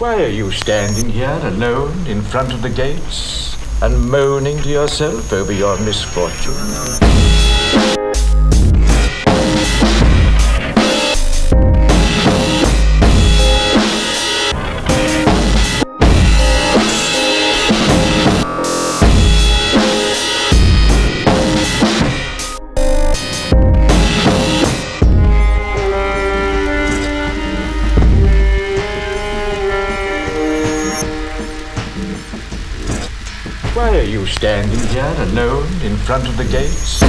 Why are you standing here alone in front of the gates and moaning to yourself over your misfortune? Why are you standing here alone in front of the gates?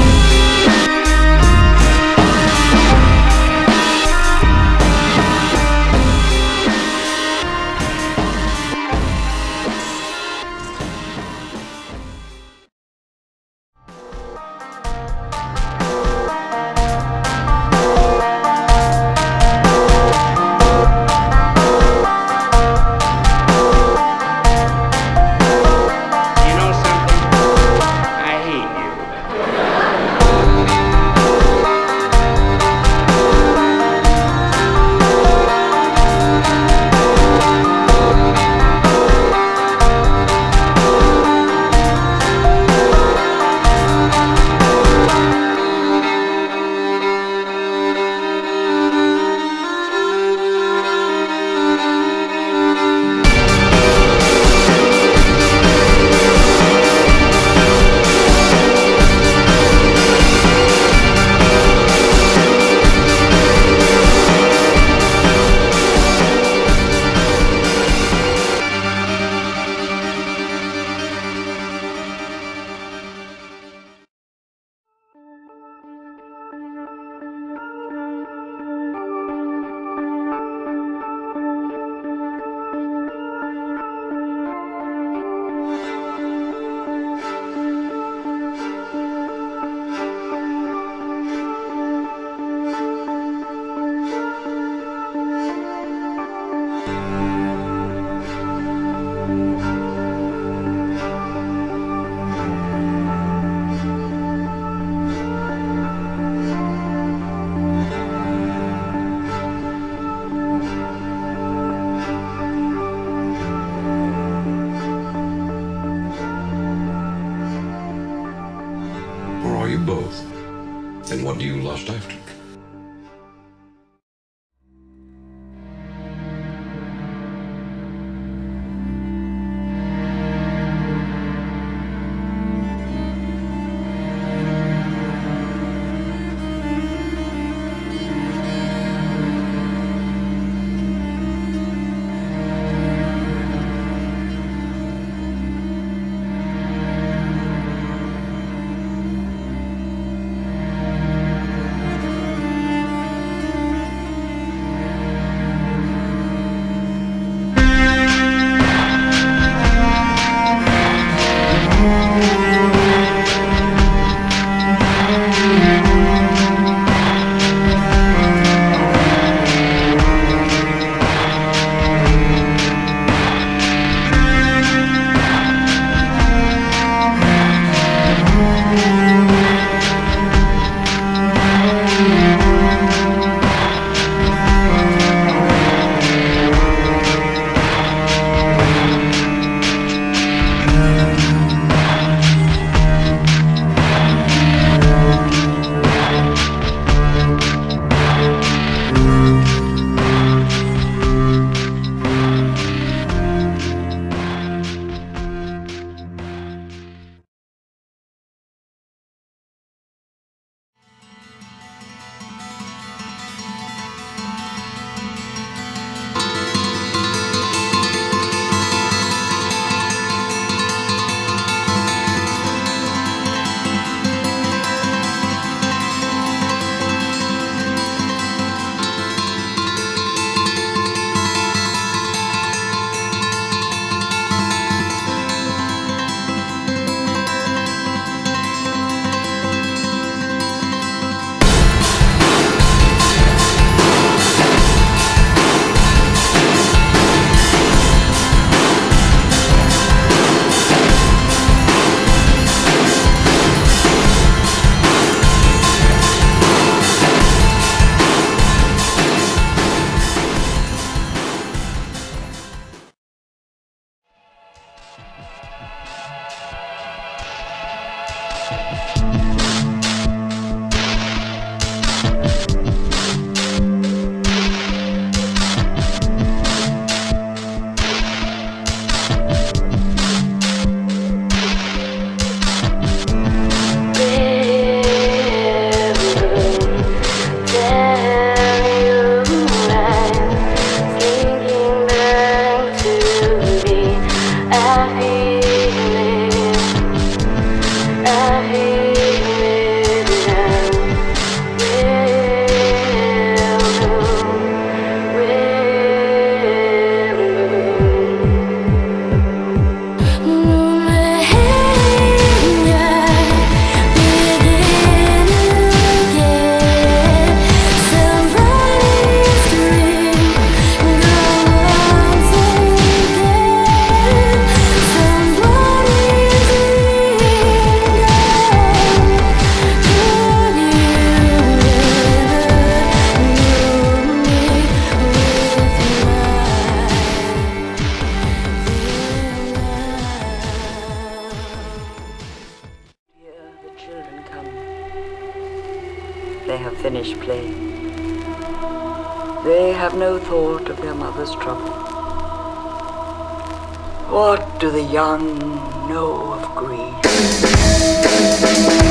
You both, and what do you lust after? They have finished playing. They have no thought of their mother's trouble. What do the young know of grief?